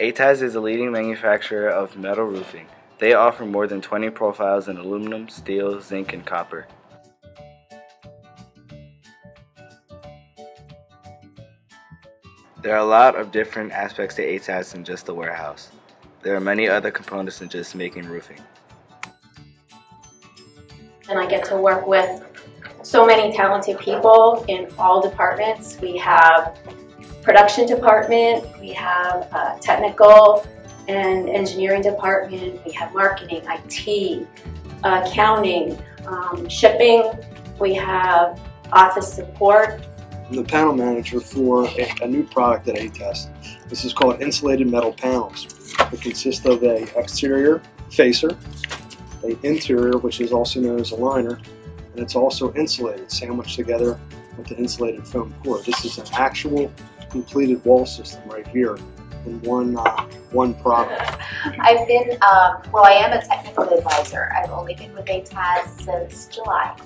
ATAS is a leading manufacturer of metal roofing. They offer more than 20 profiles in aluminum, steel, zinc, and copper. There are a lot of different aspects to ATAS than just the warehouse. There are many other components than just making roofing. And I get to work with so many talented people in all departments. We have production department, we have technical and engineering department, we have marketing, IT, accounting, shipping, we have office support. I'm the panel manager for a new product at ATAS. This is called insulated metal panels. It consists of an exterior facer, an interior, which is also known as a liner, and it's also insulated, sandwiched together with the insulated foam core. This is an actual completed wall system right here in one product. I've been, well, I am a technical advisor. I've only been with ATAS since July,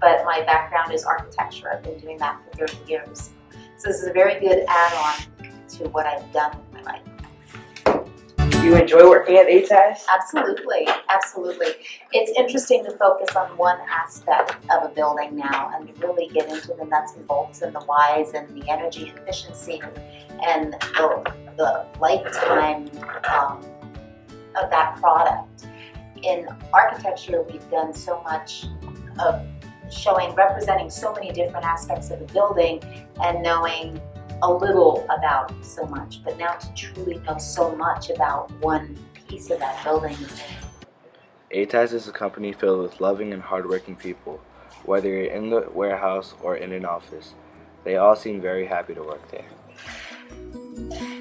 but my background is architecture. I've been doing that for 30 years. So this is a very good add-on to what I've done in my life. Do you enjoy working at ATAS? Absolutely, absolutely. It's interesting to focus on one aspect of a building now and really get into the nuts and bolts and the whys and the energy efficiency and the lifetime of that product. In architecture, we've done so much of representing so many different aspects of a building and knowing a little about so much, but now to truly know so much about one piece of that building. ATAS is a company filled with loving and hardworking people, whether you're in the warehouse or in an office. They all seem very happy to work there.